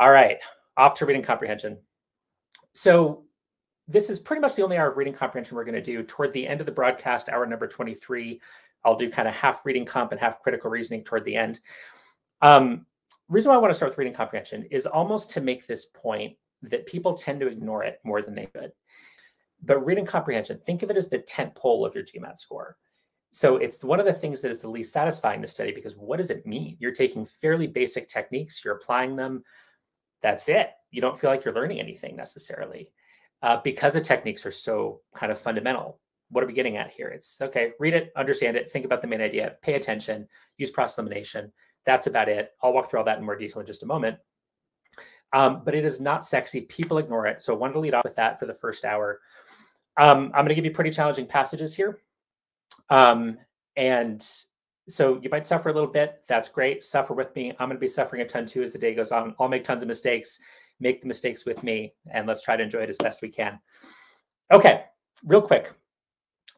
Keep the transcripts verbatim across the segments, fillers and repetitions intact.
All right, off to reading comprehension. So this is pretty much the only hour of reading comprehension we're going to do. Toward the end of the broadcast, hour number twenty-three, I'll do kind of half reading comp and half critical reasoning toward the end. Um, reason why I want to start with reading comprehension is almost to make this point that people tend to ignore it more than they should. But reading comprehension, think of it as the tent pole of your GMAT score. So it's one of the things that is the least satisfying to study, because what does it mean? You're taking fairly basic techniques, you're applying them, that's it. You don't feel like you're learning anything necessarily uh, because the techniques are so kind of fundamental. What are we getting at here? It's okay, read it, understand it, think about the main idea, pay attention, use process elimination. That's about it. I'll walk through all that in more detail in just a moment. Um, but it is not sexy. People ignore it. So I wanted to lead off with that for the first hour. Um, I'm going to give you pretty challenging passages here. Um, and so you might suffer a little bit. That's great. Suffer with me. I'm going to be suffering a ton too as the day goes on. I'll make tons of mistakes. Make the mistakes with me. And let's try to enjoy it as best we can. Okay, real quick.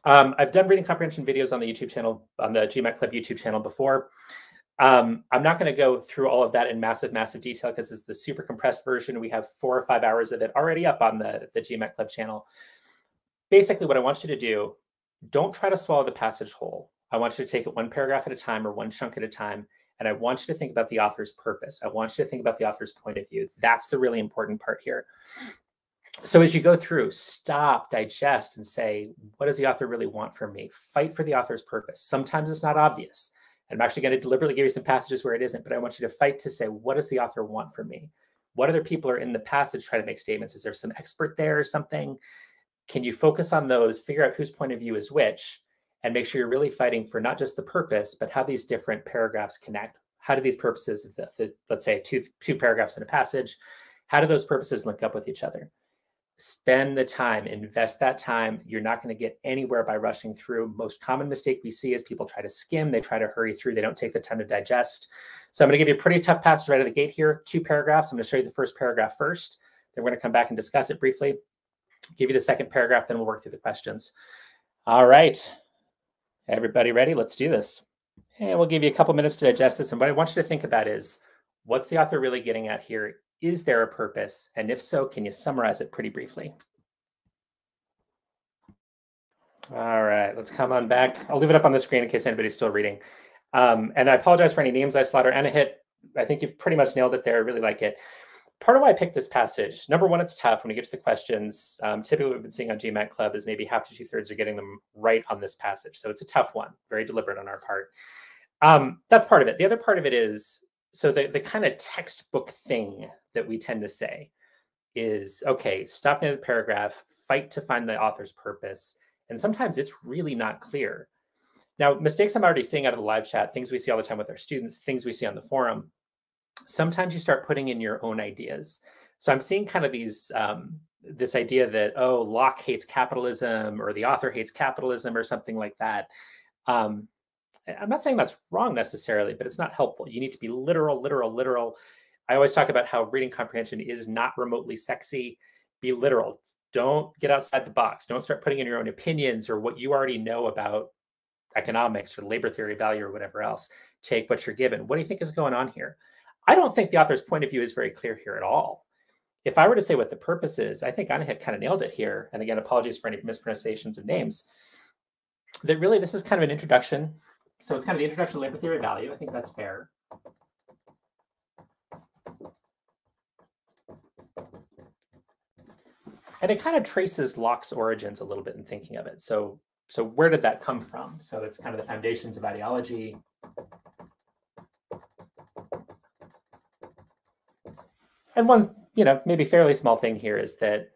Um, I've done reading comprehension videos on the YouTube channel, on the GMAT Club YouTube channel before. Um, I'm not going to go through all of that in massive, massive detail because it's the super compressed version. We have four or five hours of it already up on the, the GMAT Club channel. Basically, what I want you to do, don't try to swallow the passage whole. I want you to take it one paragraph at a time or one chunk at a time. And I want you to think about the author's purpose. I want you to think about the author's point of view. That's the really important part here. So as you go through, stop, digest, and say, what does the author really want from me? Fight for the author's purpose. Sometimes it's not obvious. I'm actually going to deliberately give you some passages where it isn't, but I want you to fight to say, what does the author want from me? What other people are in the passage trying to make statements? Is there some expert there or something? Can you focus on those, figure out whose point of view is which, and make sure you're really fighting for not just the purpose, but how these different paragraphs connect. How do these purposes, the, the, let's say two, two paragraphs in a passage, how do those purposes link up with each other? Spend the time, invest that time. You're not going to get anywhere by rushing through. Most common mistake we see is people try to skim. They try to hurry through. They don't take the time to digest. So I'm going to give you a pretty tough passage right out of the gate here. Two paragraphs. I'm going to show you the first paragraph first. Then we're going to come back and discuss it briefly. Give you the second paragraph, then we'll work through the questions. All right. Everybody ready? Let's do this. And we'll give you a couple minutes to digest this. And what I want you to think about is, what's the author really getting at here? Is there a purpose? And if so, can you summarize it pretty briefly? All right, let's come on back. I'll leave it up on the screen in case anybody's still reading. Um, and I apologize for any names I slaughter. Anahit, I think you pretty much nailed it there. I really like it. Part of why I picked this passage, number one, it's tough when we get to the questions. Um, typically what we've been seeing on GMAT Club is maybe half to two thirds are getting them right on this passage. So it's a tough one, very deliberate on our part. Um, that's part of it. The other part of it is, so the, the kind of textbook thing that we tend to say is, okay, stop the end of the paragraph, fight to find the author's purpose. And sometimes it's really not clear. Now, mistakes I'm already seeing out of the live chat, things we see all the time with our students, things we see on the forum, sometimes you start putting in your own ideas. So I'm seeing kind of these, um, this idea that, oh, Locke hates capitalism or the author hates capitalism or something like that. Um, I'm not saying that's wrong necessarily, but it's not helpful. You need to be literal, literal, literal. I always talk about how reading comprehension is not remotely sexy. Be literal. Don't get outside the box. Don't start putting in your own opinions or what you already know about economics or labor theory, value, or whatever else. Take what you're given. What do you think is going on here? I don't think the author's point of view is very clear here at all. If I were to say what the purpose is, I think Anahit kind of nailed it here. And again, apologies for any mispronunciations of names. That really, this is kind of an introduction. So it's kind of the introduction to labor theory value. I think that's fair. And it kind of traces Locke's origins a little bit in thinking of it. So, so where did that come from? So it's kind of the foundations of ideology. And one, you know, maybe fairly small thing here is that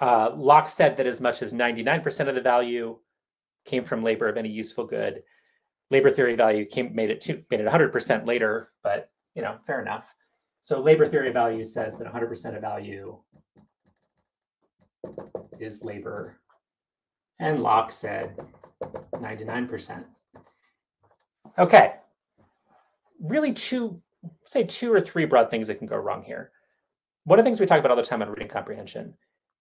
uh, Locke said that as much as ninety-nine percent of the value came from labor of any useful good. Labor theory value came made it to made it one hundred percent later, but you know, fair enough. So labor theory value says that one hundred percent of value is labor, and Locke said ninety-nine percent. Okay, really two, say two or three broad things that can go wrong here. One of the things we talk about all the time on reading comprehension.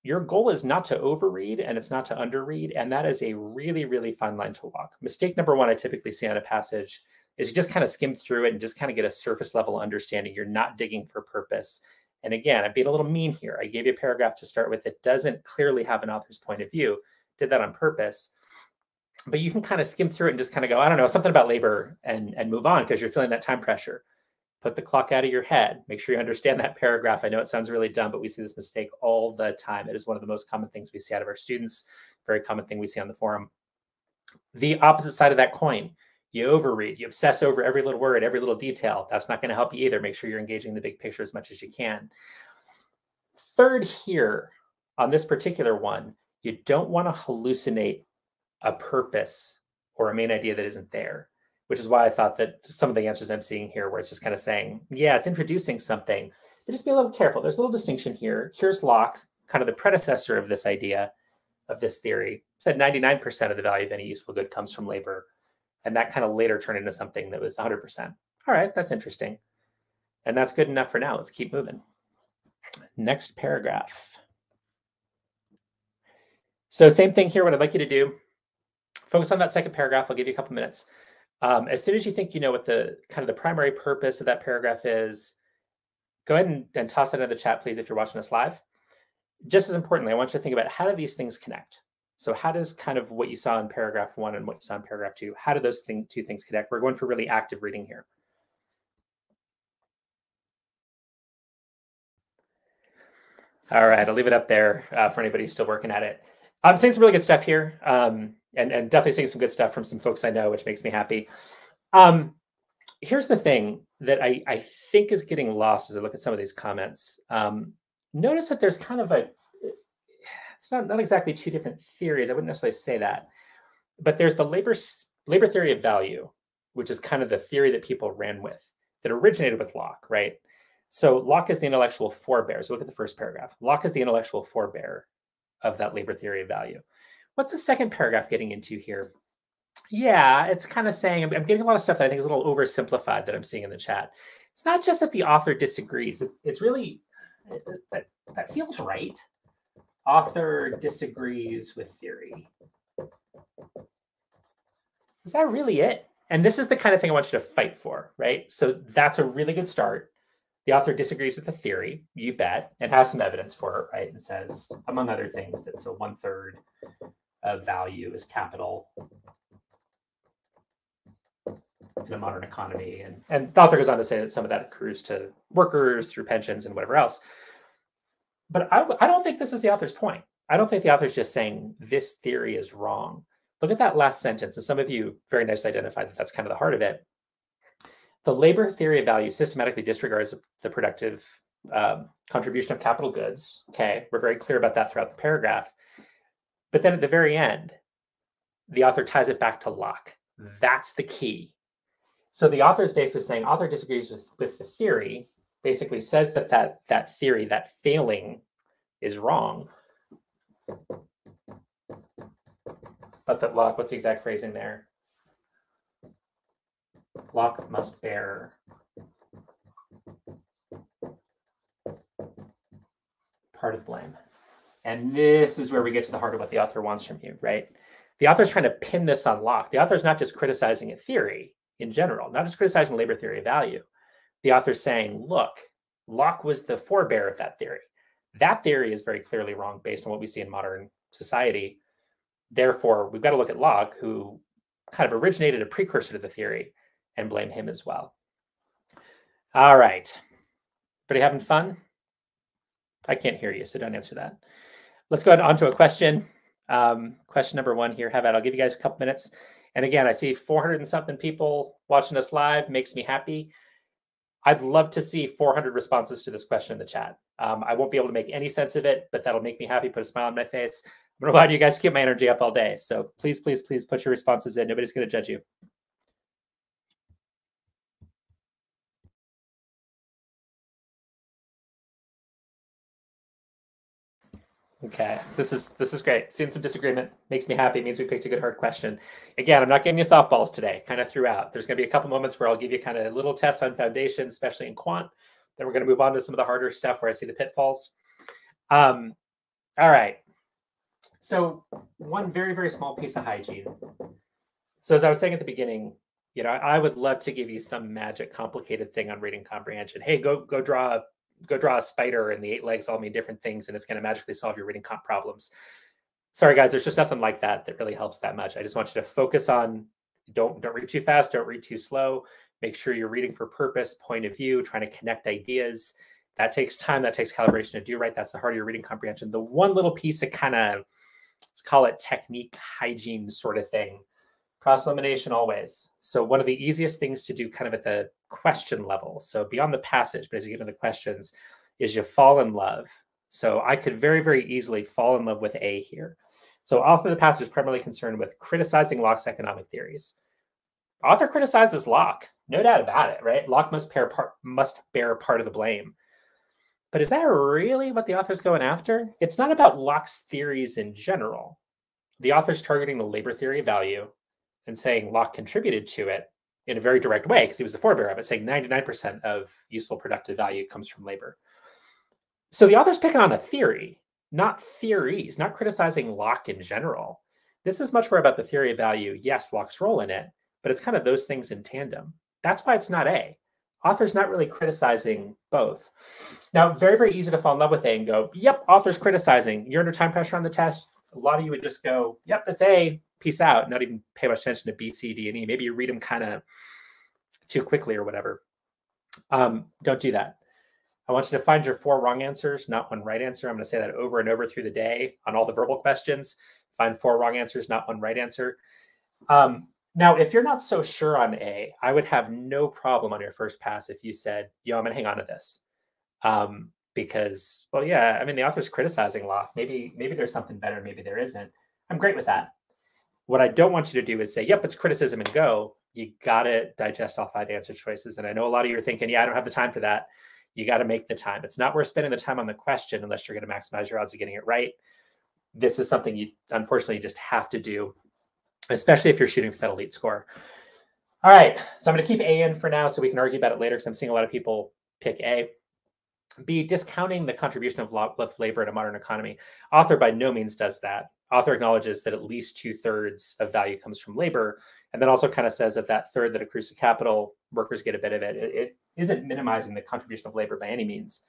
Your goal is not to overread and it's not to underread. And that is a really, really fine line to walk. Mistake number one I typically see on a passage is you just kind of skim through it and just kind of get a surface level understanding. You're not digging for purpose. And again, I'm being a little mean here. I gave you a paragraph to start with that doesn't clearly have an author's point of view. Did that on purpose. But you can kind of skim through it and just kind of go, I don't know, something about labor, and, and move on because you're feeling that time pressure. Put the clock out of your head. Make sure you understand that paragraph. I know it sounds really dumb, but we see this mistake all the time. It is one of the most common things we see out of our students. Very common thing we see on the forum. The opposite side of that coin, you overread, you obsess over every little word, every little detail. That's not going to help you either. Make sure you're engaging the big picture as much as you can. Third here, on this particular one, you don't want to hallucinate a purpose or a main idea that isn't there, which is why I thought that some of the answers I'm seeing here, where it's just kind of saying, yeah, it's introducing something, but just be a little careful. There's a little distinction here. Here's Locke, kind of the predecessor of this idea, of this theory, said ninety-nine percent of the value of any useful good comes from labor. And that kind of later turned into something that was one hundred percent. All right, that's interesting. And that's good enough for now. Let's keep moving. Next paragraph. So same thing here, what I'd like you to do, focus on that second paragraph. I'll give you a couple minutes. Um, as soon as you think you know what the kind of the primary purpose of that paragraph is, go ahead and, and toss that into the chat, please, if you're watching us live. Just as importantly, I want you to think about how do these things connect? So how does kind of what you saw in paragraph one and what you saw in paragraph two, how do those thing, two things connect? We're going for really active reading here. All right, I'll leave it up there uh, for anybody who's still working at it. I'm seeing some really good stuff here, um, and, and definitely seeing some good stuff from some folks I know, which makes me happy. Um, here's the thing that I, I think is getting lost as I look at some of these comments. Um, notice that there's kind of a, it's not, not exactly two different theories. I wouldn't necessarily say that, but there's the labor, labor theory of value, which is kind of the theory that people ran with, that originated with Locke, right? So Locke is the intellectual forebear. So look at the first paragraph. Locke is the intellectual forebear of that labor theory of value. What's the second paragraph getting into here? Yeah, it's kind of saying, I'm, I'm getting a lot of stuff that I think is a little oversimplified that I'm seeing in the chat. It's not just that the author disagrees. It's, it's really, it, it, that, that feels right. Author disagrees with theory. Is that really it? And this is the kind of thing I want you to fight for, right? So that's a really good start. The author disagrees with the theory, you bet, and has some evidence for it, right? And says, among other things, that so one third of value is capital in a modern economy. And, and the author goes on to say that some of that accrues to workers through pensions and whatever else. But I, I don't think this is the author's point. I don't think the author's just saying this theory is wrong. Look at that last sentence. And some of you very nicely identified that that's kind of the heart of it. The labor theory of value systematically disregards the productive um, contribution of capital goods. Okay, we're very clear about that throughout the paragraph. But then at the very end, the author ties it back to Locke. That's the key. So the author is basically saying, author disagrees with, with the theory, basically says that, that that theory, that failing is wrong. But that Locke, what's the exact phrasing there? Locke must bear part of blame. And this is where we get to the heart of what the author wants from you, right? The author's trying to pin this on Locke. The author's not just criticizing a theory in general, not just criticizing labor theory of value. The author's saying, look, Locke was the forebear of that theory. That theory is very clearly wrong based on what we see in modern society. Therefore, we've got to look at Locke, who kind of originated a precursor to the theory, and blame him as well. All right. Everybody having fun? I can't hear you, so don't answer that. Let's go ahead on to a question. Um, question number one here. How about I'll give you guys a couple minutes. And again, I see four hundred and something people watching us live. Makes me happy. I'd love to see four hundred responses to this question in the chat. Um, I won't be able to make any sense of it, but that'll make me happy, put a smile on my face. I'm going to allow you guys to keep my energy up all day. So please, please, please put your responses in. Nobody's going to judge you. Okay, this is this is great. Seeing some disagreement makes me happy. It means we picked a good hard question. Again, I'm not giving you softballs today, kind of throughout. There's going to be a couple moments where I'll give you kind of little tests on foundation, especially in quant. Then we're going to move on to some of the harder stuff where I see the pitfalls. Um, all right. So one very, very small piece of hygiene. So as I was saying at the beginning, You know, I would love to give you some magic, complicated thing on reading comprehension. Hey, go go draw go draw a spider, and the eight legs all mean different things, and it's going to magically solve your reading comp problems. Sorry, guys, there's just nothing like that that really helps that much. I just want you to focus on don't don't read too fast, don't read too slow. Make sure you're reading for purpose, point of view, trying to connect ideas. That takes time. That takes calibration to do right. That's the heart of your reading comprehension. The one little piece of kind of, let's call it technique, hygiene sort of thing. Cross elimination always. So one of the easiest things to do kind of at the question level, so beyond the passage, but as you get into the questions, is you fall in love. So I could very, very easily fall in love with A here. So author of the passage is primarily concerned with criticizing Locke's economic theories. Author criticizes Locke, no doubt about it, right? Locke must bear part, must bear part of the blame. But is that really what the author's going after? It's not about Locke's theories in general. The author's targeting the labor theory of value and saying Locke contributed to it in a very direct way because he was the forebearer of it, saying ninety-nine percent of useful productive value comes from labor. So the author's picking on a theory, not theories, not criticizing Locke in general. This is much more about the theory of value, yes, Locke's role in it, but it's kind of those things in tandem. That's why it's not A. Author's not really criticizing both. Now, very, very easy to fall in love with A and go, yep, author's criticizing. You're under time pressure on the test. A lot of you would just go, yep, that's A. Peace out, not even pay much attention to B, C, D, and E. Maybe you read them kind of too quickly or whatever. Um, don't do that. I want you to find your four wrong answers, not one right answer. I'm going to say that over and over through the day on all the verbal questions. Find four wrong answers, not one right answer. Um, now, if you're not so sure on A, I would have no problem on your first pass if you said, yo, I'm going to hang on to this. Um, because, well, yeah, I mean, the author's criticizing Locke. Maybe, maybe there's something better. Maybe there isn't. I'm great with that. What I don't want you to do is say, yep, it's criticism and go. You got to digest all five answer choices. And I know a lot of you are thinking, yeah, I don't have the time for that. You got to make the time. It's not worth spending the time on the question unless you're going to maximize your odds of getting it right. This is something you unfortunately just have to do, especially if you're shooting for that elite score. All right. So I'm going to keep A in for now so we can argue about it later because I'm seeing a lot of people pick A. B, discounting the contribution of labor in a modern economy. Author by no means does that. Author acknowledges that at least two thirds of value comes from labor. And then also kind of says of that third that accrues to capital, workers get a bit of it. It, it isn't minimizing the contribution of labor by any means.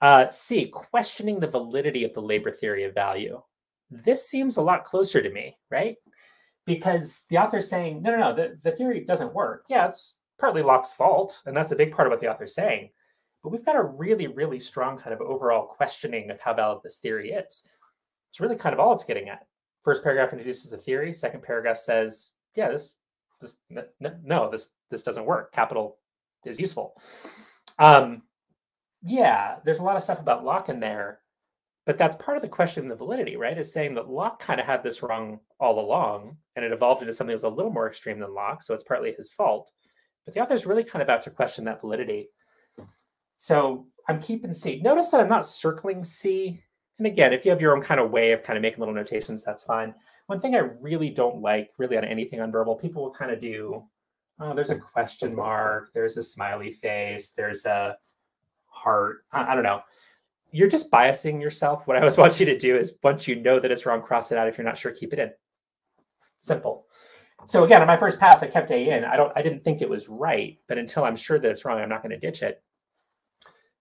Uh, C, questioning the validity of the labor theory of value. This seems a lot closer to me, right? Because the author's saying, no, no, no, the, the theory doesn't work. Yeah, it's partly Locke's fault. And that's a big part of what the author's saying. But we've got a really, really strong kind of overall questioning of how valid this theory is. It's really kind of all it's getting at. First paragraph introduces the theory. Second paragraph says, yeah, this, this, no, this, this doesn't work. Capital is useful. Um, yeah, there's a lot of stuff about Locke in there, but that's part of the question of the validity, right? Is saying that Locke kind of had this wrong all along, and it evolved into something that was a little more extreme than Locke, so it's partly his fault. But the author's really kind of out to question that validity. So I'm keeping C. Notice that I'm not circling C. And again, if you have your own kind of way of kind of making little notations, that's fine. One thing I really don't like really on anything on verbal, people will kind of do, oh, there's a question mark, there's a smiley face, there's a heart. I, I don't know. You're just biasing yourself. What I always want you to do is once you know that it's wrong, cross it out. If you're not sure, keep it in. Simple. So again, on my first pass, I kept A in. I don't, I didn't think it was right, but until I'm sure that it's wrong, I'm not going to ditch it.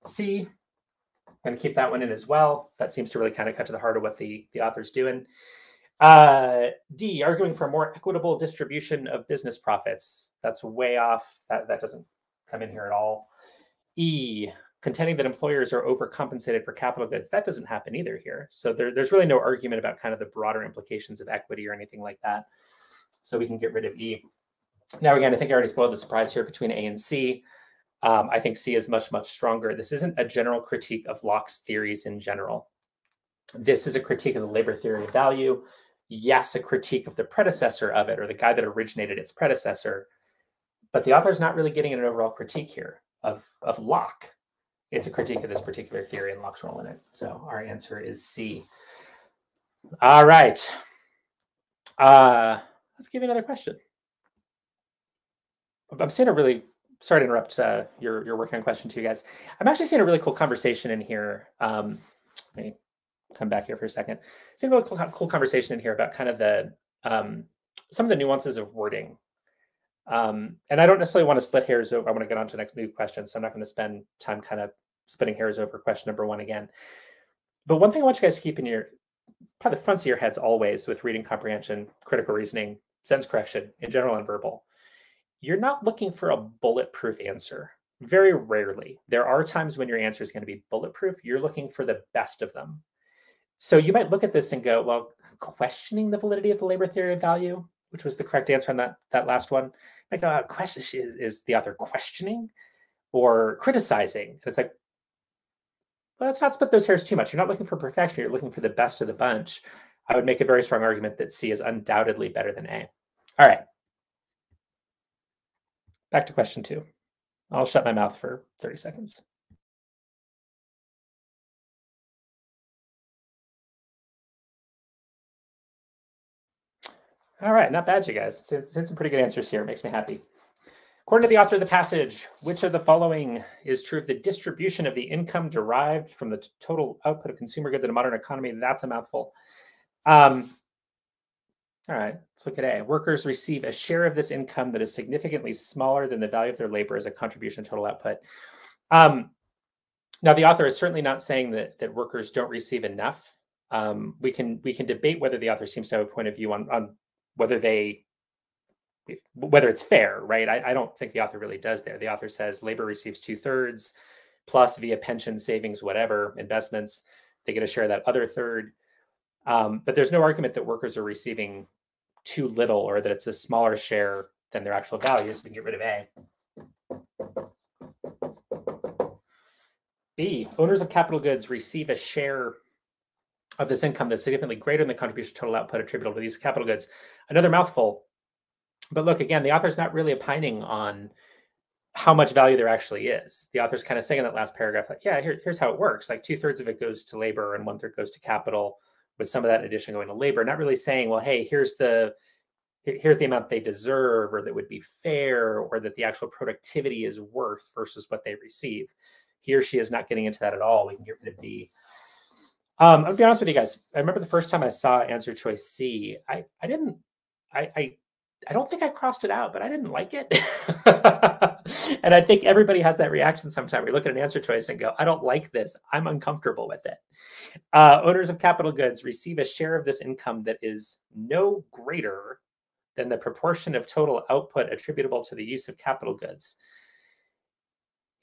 C, I'm going to keep that one in as well. That seems to really kind of cut to the heart of what the, the author's doing. Uh, D, arguing for a more equitable distribution of business profits. That's way off. That, that doesn't come in here at all. E, contending that employers are overcompensated for capital goods. That doesn't happen either here. So there, there's really no argument about kind of the broader implications of equity or anything like that. So we can get rid of E. Now, again, I think I already spoiled the surprise here between A and C. Um, I think C is much, much stronger. This isn't a general critique of Locke's theories in general. This is a critique of the labor theory of value. Yes, a critique of the predecessor of it or the guy that originated its predecessor. But the author is not really getting an overall critique here of, of Locke. It's a critique of this particular theory and Locke's role in it. So our answer is C. All right. Uh, let's give you another question. I'm seeing a really... Sorry to interrupt uh, your, your work on question two, guys. I'm actually seeing a really cool conversation in here. Um, let me come back here for a second. Seeing a really cool, cool conversation in here about kind of the um, some of the nuances of wording. Um, and I don't necessarily want to split hairs over. I want to get on to the next new question, so I'm not going to spend time kind of splitting hairs over question number one again. But one thing I want you guys to keep in your, probably the fronts of your heads always with reading comprehension, critical reasoning, sentence correction, in general and verbal, you're not looking for a bulletproof answer. Very rarely. There are times when your answer is going to be bulletproof. You're looking for the best of them. So you might look at this and go, well, questioning the validity of the labor theory of value, which was the correct answer on that, that last one. Like, oh, question is, is the author questioning or criticizing? And it's like, well, let's not split those hairs too much. You're not looking for perfection. You're looking for the best of the bunch. I would make a very strong argument that C is undoubtedly better than A. All right. Back to question two. I'll shut my mouth for thirty seconds. All right, not bad, you guys. It's, it's, it's some pretty good answers here. It makes me happy. According to the author of the passage, which of the following is true of the distribution of the income derived from the total output of consumer goods in a modern economy? That's a mouthful. Um, all right, let's look at A. Workers receive a share of this income that is significantly smaller than the value of their labor as a contribution to total output. Um, now, the author is certainly not saying that, that workers don't receive enough. Um, we can we can debate whether the author seems to have a point of view on, on whether they, whether it's fair, right? I, I don't think the author really does there. The author says labor receives two thirds plus via pension, savings, whatever, investments, they get a share of that other third. Um, but there's no argument that workers are receiving too little or that it's a smaller share than their actual value. So we can get rid of A. B, owners of capital goods receive a share of this income that's significantly greater than the contribution to total output attributable to these capital goods. Another mouthful. But look, again, the author's not really opining on how much value there actually is. The author's kind of saying in that last paragraph, like, yeah, here, here's how it works. Like two thirds of it goes to labor and one third goes to capital, with some of that addition going to labor, not really saying, well, hey, here's the here's the amount they deserve or that would be fair or that the actual productivity is worth versus what they receive. He or she is not getting into that at all. We can get rid of D. Um, I'll be honest with you guys. I remember the first time I saw answer choice C, I, I didn't, I, I, I don't think I crossed it out, but I didn't like it. And I think everybody has that reaction sometime. We look at an answer choice and go, I don't like this. I'm uncomfortable with it. Uh, owners of capital goods receive a share of this income that is no greater than the proportion of total output attributable to the use of capital goods.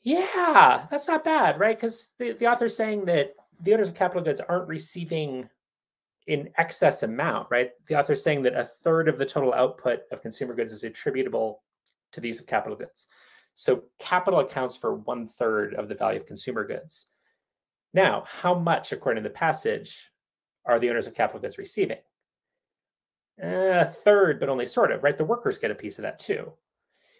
Yeah, that's not bad, right? Because the, the author's saying that the owners of capital goods aren't receiving in excess amount, right? The author's saying that a third of the total output of consumer goods is attributable to the use of capital goods. So capital accounts for one third of the value of consumer goods. Now, how much, according to the passage, are the owners of capital goods receiving? A third, but only sort of, right? The workers get a piece of that too.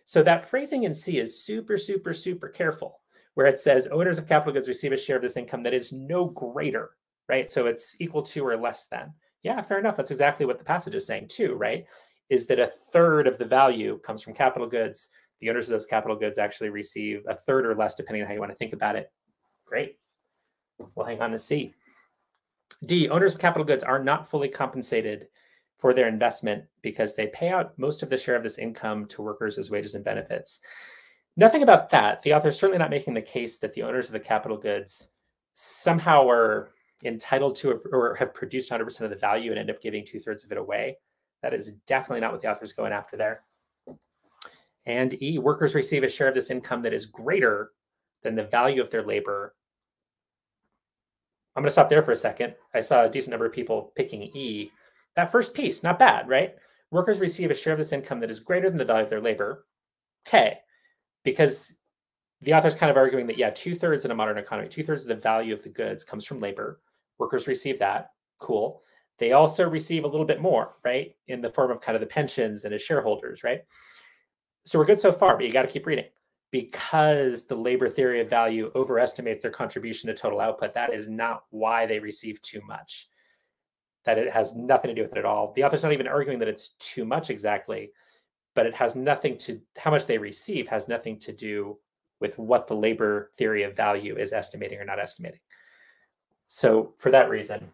So that phrasing in C is super, super, super careful, where it says owners of capital goods receive a share of this income that is no greater, right? So it's equal to or less than. Yeah, fair enough. That's exactly what the passage is saying too, right? Is that a third of the value comes from capital goods. The owners of those capital goods actually receive a third or less, depending on how you want to think about it. Great. We'll hang on to C. D, owners of capital goods are not fully compensated for their investment because they pay out most of the share of this income to workers as wages and benefits. Nothing about that. The author is certainly not making the case that the owners of the capital goods somehow are entitled to or have produced one hundred percent of the value and end up giving two thirds of it away. That is definitely not what the author is going after there. And E, workers receive a share of this income that is greater than the value of their labor. I'm going to stop there for a second. I saw a decent number of people picking E. That first piece, not bad, right? Workers receive a share of this income that is greater than the value of their labor. Okay, because the author's kind of arguing that, yeah, two thirds in a modern economy, two thirds of the value of the goods comes from labor. Workers receive that. Cool. They also receive a little bit more, right? In the form of kind of the pensions and as shareholders, right? So we're good so far, but you got to keep reading. Because the labor theory of value overestimates their contribution to total output, that is not why they receive too much. That it has nothing to do with it at all. The author's not even arguing that it's too much exactly, but it has nothing to, how much they receive has nothing to do with what the labor theory of value is estimating or not estimating. So for that reason,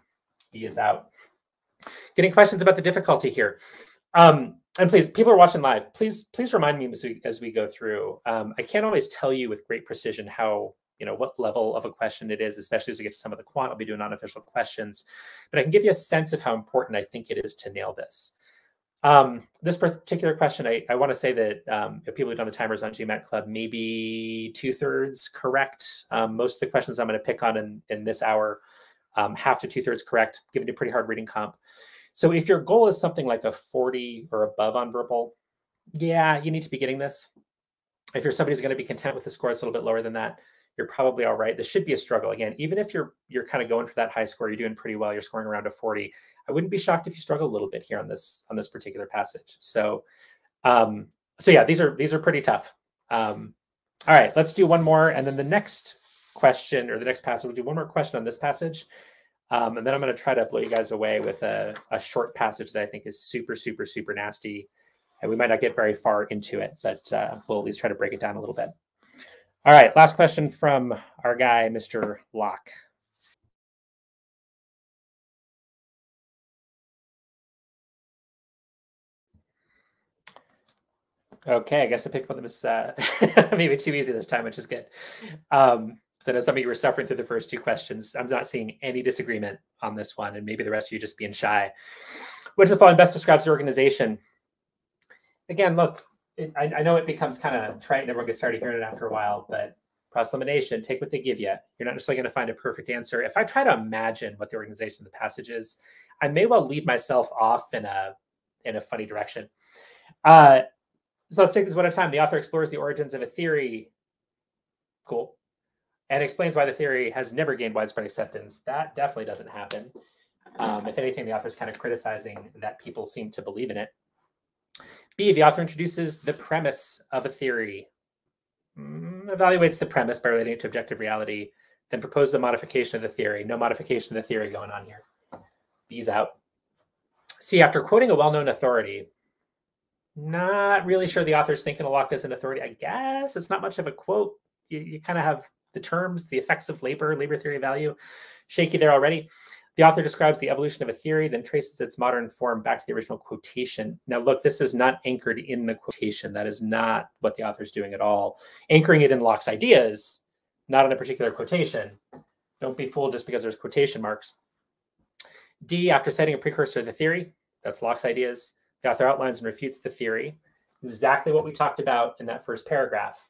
he is out. Getting questions about the difficulty here. Um, and please, people are watching live, please please remind me as we, as we go through. Um, I can't always tell you with great precision how, you know, what level of a question it is, especially as we get to some of the quant. I'll be doing unofficial questions, but I can give you a sense of how important I think it is to nail this. Um, this particular question, I, I want to say that um, if people who've done the timers on GMAT Club, maybe two thirds correct. Um, most of the questions I'm going to pick on in, in this hour, um, half to two thirds correct, given a pretty hard reading comp. So if your goal is something like a forty or above on verbal, yeah, you need to be getting this. If you're somebody who's going to be content with the score that's a little bit lower than that, you're probably all right. This should be a struggle. Again, even if you're you're kind of going for that high score, you're doing pretty well, you're scoring around a forty. I wouldn't be shocked if you struggle a little bit here on this on this particular passage. So, um, so yeah, these are these are pretty tough. Um, all right, let's do one more, and then the next question or the next passage, we'll do one more question on this passage, um, and then I'm going to try to blow you guys away with a a short passage that I think is super super super nasty, and we might not get very far into it, but uh, we'll at least try to break it down a little bit. All right, last question from our guy, Mister Locke. Okay, I guess I picked one that was uh, maybe too easy this time, which is good. Um, so I know some of you were suffering through the first two questions. I'm not seeing any disagreement on this one, and maybe the rest of you just being shy. Which of the following best describes the organization? Again, look. It, I, I know it becomes kind of trite and everyone gets tired of hearing it after a while, but cross elimination, take what they give you. You're not necessarily going to find a perfect answer. If I try to imagine what the organization of the passage is, I may well lead myself off in a in a funny direction. Uh, so let's take this one at a time. The author explores the origins of a theory. Cool. And explains why the theory has never gained widespread acceptance. That definitely doesn't happen. Um, if anything, the author's kind of criticizing that people seem to believe in it. B, the author introduces the premise of a theory, mm, evaluates the premise by relating it to objective reality, then proposes the modification of the theory. No modification of the theory going on here. B's out. C, after quoting a well-known authority, not really sure the author's thinking of Locke as an authority. I guess it's not much of a quote. You, you kind of have the terms, the effects of labor, labor theory of value, shaky there already. The author describes the evolution of a theory, then traces its modern form back to the original quotation. Now, look, this is not anchored in the quotation. That is not what the author is doing at all. Anchoring it in Locke's ideas, not in a particular quotation. Don't be fooled just because there's quotation marks. D, after citing a precursor to the theory, that's Locke's ideas, the author outlines and refutes the theory. Exactly what we talked about in that first paragraph.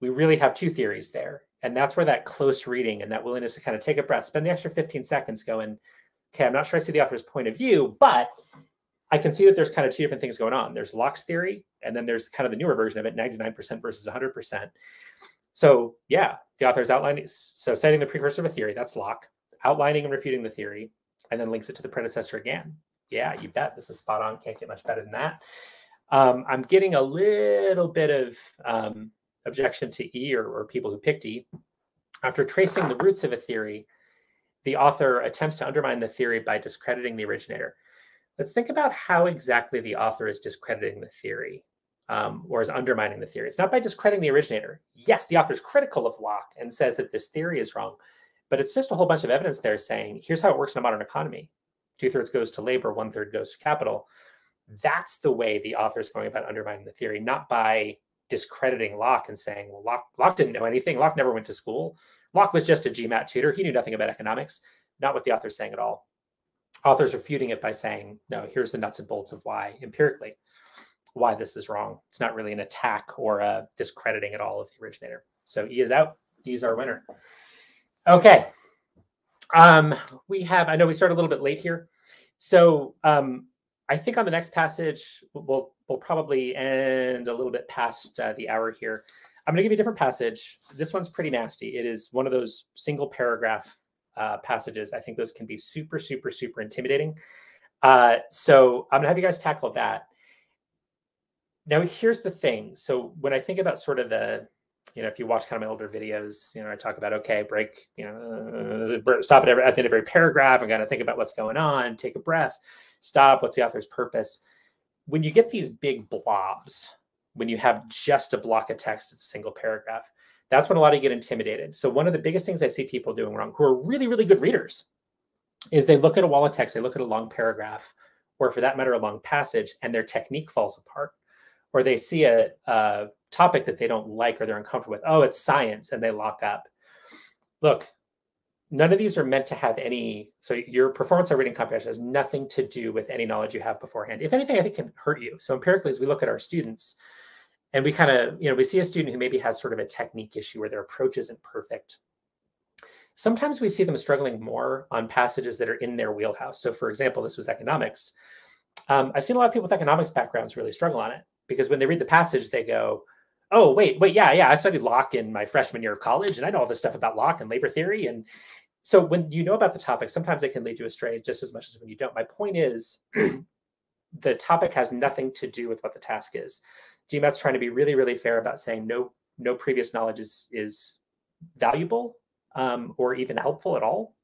We really have two theories there. And that's where that close reading and that willingness to kind of take a breath, spend the extra fifteen seconds going, okay, I'm not sure I see the author's point of view, but I can see that there's kind of two different things going on. There's Locke's theory, and then there's kind of the newer version of it, ninety-nine percent versus one hundred percent. So yeah, the author's outlining, so citing the precursor of a theory, that's Locke, outlining and refuting the theory, and then links it to the predecessor again. Yeah, you bet, this is spot on, can't get much better than that. Um, I'm getting a little bit of, um, objection to E, or, or people who picked E. After tracing the roots of a theory, the author attempts to undermine the theory by discrediting the originator. Let's think about how exactly the author is discrediting the theory, um, or is undermining the theory. It's not by discrediting the originator. Yes, the author is critical of Locke and says that this theory is wrong, but it's just a whole bunch of evidence there saying, here's how it works in a modern economy. Two-thirds goes to labor, one-third goes to capital. That's the way the author is going about undermining the theory, not by discrediting Locke and saying, well, Locke, Locke didn't know anything. Locke never went to school. Locke was just a GMAT tutor. He knew nothing about economics. Not what the author's saying at all. Author's refuting it by saying, no, here's the nuts and bolts of why, empirically, why this is wrong. It's not really an attack or a discrediting at all of the originator. So E is out. D is our winner. Okay. Um, we have, I know we started a little bit late here. So um, I think on the next passage, we'll, we'll probably end a little bit past uh, the hour here. I'm going to give you a different passage. This one's pretty nasty. It is one of those single paragraph uh, passages. I think those can be super, super, super intimidating. Uh, so I'm going to have you guys tackle that. Now, here's the thing. So when I think about sort of the, you know, if you watch kind of my older videos, you know, I talk about, okay, break, you know, stop at, every, at the end of every paragraph. I'm going to think about what's going on, take a breath, stop, what's the author's purpose? When you get these big blobs, when you have just a block of text, it's a single paragraph, that's when a lot of you get intimidated. So one of the biggest things I see people doing wrong, who are really, really good readers, is they look at a wall of text, they look at a long paragraph, or for that matter, a long passage, and their technique falls apart, or they see a, a topic that they don't like or they're uncomfortable with. Oh, it's science, and they lock up. Look, none of these are meant to have any, so your performance on reading comprehension has nothing to do with any knowledge you have beforehand. If anything, I think it can hurt you. So empirically, as we look at our students, and we kind of, you know, we see a student who maybe has sort of a technique issue where their approach isn't perfect. Sometimes we see them struggling more on passages that are in their wheelhouse. So for example, this was economics. Um, I've seen a lot of people with economics backgrounds really struggle on it, because when they read the passage, they go, oh, wait, wait, yeah, yeah, I studied Locke in my freshman year of college, and I know all this stuff about Locke and labor theory. And so when you know about the topic, sometimes it can lead you astray just as much as when you don't. My point is, the topic has nothing to do with what the task is. GMAT's trying to be really, really fair about saying no, no previous knowledge is, is valuable um, or even helpful at all.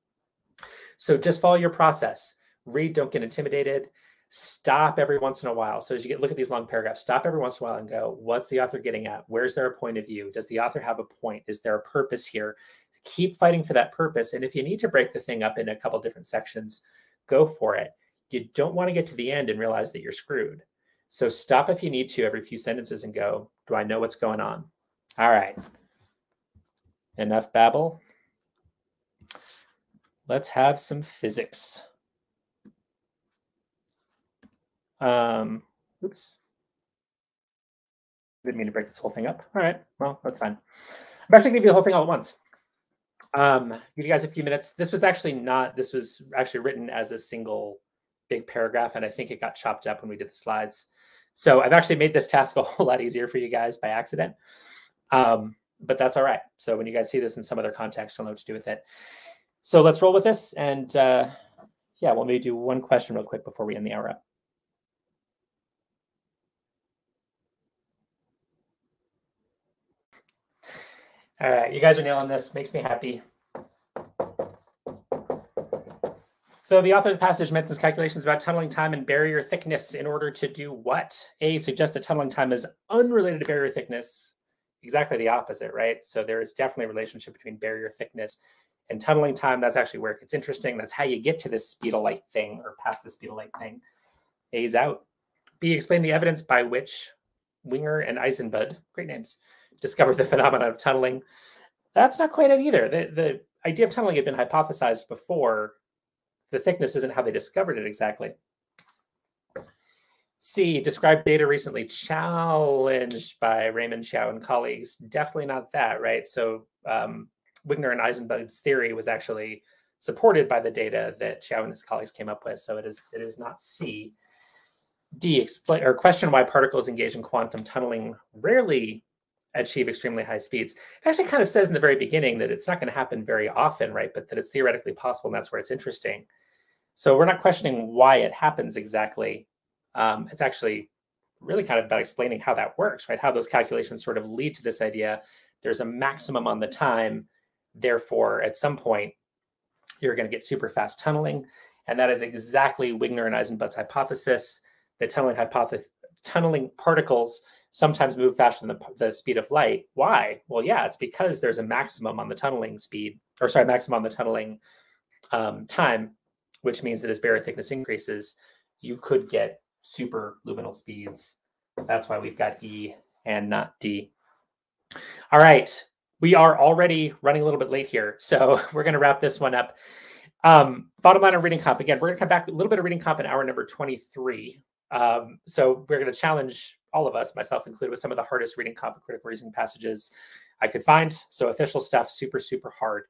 So just follow your process. Read, don't get intimidated. Stop every once in a while. So as you get, look at these long paragraphs, stop every once in a while and go, what's the author getting at? Where's their point of view? Does the author have a point? Is there a purpose here? Keep fighting for that purpose. And if you need to break the thing up in a couple different sections, go for it. You don't want to get to the end and realize that you're screwed. So stop if you need to every few sentences and go, do I know what's going on? All right. Enough babble. Let's have some physics. Um, oops. Didn't mean to break this whole thing up. All right. Well, that's fine. I'm actually going to give you the whole thing all at once. Um, give you guys a few minutes. This was actually not, this was actually written as a single big paragraph, and I think it got chopped up when we did the slides. So I've actually made this task a whole lot easier for you guys by accident, um, but that's all right. So when you guys see this in some other context, you'll know what to do with it. So let's roll with this, and uh, yeah, we'll maybe do one question real quick before we end the hour up. All right, you guys are nailing this. Makes me happy. So the author of the passage mentions calculations about tunneling time and barrier thickness in order to do what? A, suggests that tunneling time is unrelated to barrier thickness. Exactly the opposite, right? So there is definitely a relationship between barrier thickness and tunneling time. That's actually where it gets interesting. That's how you get to this speed of light thing, or past the speed of light thing. A is out. B, explain the evidence by which Wigner and Eisenbud, great names, discovered the phenomenon of tunneling. That's not quite it either. The, the idea of tunneling had been hypothesized before. The thickness isn't how they discovered it exactly. C, described data recently challenged by Raymond Chow and colleagues. Definitely not that, right? So um, Wigner and Eisenbud's theory was actually supported by the data that Chow and his colleagues came up with. So it is, it is not C. D, explain or question why particles engaged in quantum tunneling rarely achieve extremely high speeds. It actually kind of says in the very beginning that it's not going to happen very often, right? But that it's theoretically possible, and that's where it's interesting. So we're not questioning why it happens exactly. Um, it's actually really kind of about explaining how that works, right? How those calculations sort of lead to this idea. There's a maximum on the time. Therefore, at some point, you're going to get super fast tunneling. And that is exactly Wigner and Eisenbud's hypothesis. The tunneling hypothesis, tunneling particles sometimes move faster than the, the speed of light. Why? Well, yeah, it's because there's a maximum on the tunneling speed, or sorry, maximum on the tunneling um, time, which means that as barrier thickness increases, you could get super luminal speeds. That's why we've got E and not D. All right, we are already running a little bit late here, so we're going to wrap this one up. Um, bottom line on reading comp. Again, we're going to come back a little bit of reading comp in hour number twenty-three. Um, so we're going to challenge all of us, myself included, with some of the hardest reading comp and critical reasoning passages I could find. So official stuff, super, super hard.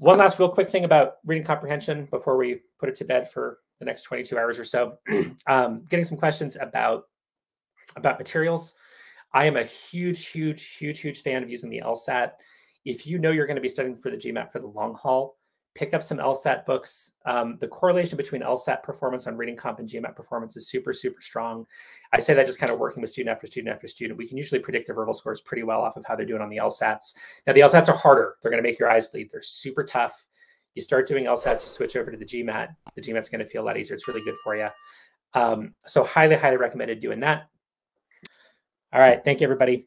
One last real quick thing about reading comprehension before we put it to bed for the next twenty-two hours or so. um, getting some questions about, about materials. I am a huge, huge, huge, huge fan of using the LSAT. If you know you're going to be studying for the GMAT for the long haul, pick up some LSAT books. Um, the correlation between LSAT performance on reading comp and GMAT performance is super, super strong. I say that just kind of working with student after student after student. We can usually predict their verbal scores pretty well off of how they're doing on the LSATs. Now, the LSATs are harder. They're going to make your eyes bleed. They're super tough. You start doing LSATs, you switch over to the GMAT. The GMAT's going to feel a lot easier. It's really good for you. Um, so highly, highly recommended doing that. All right. Thank you, everybody.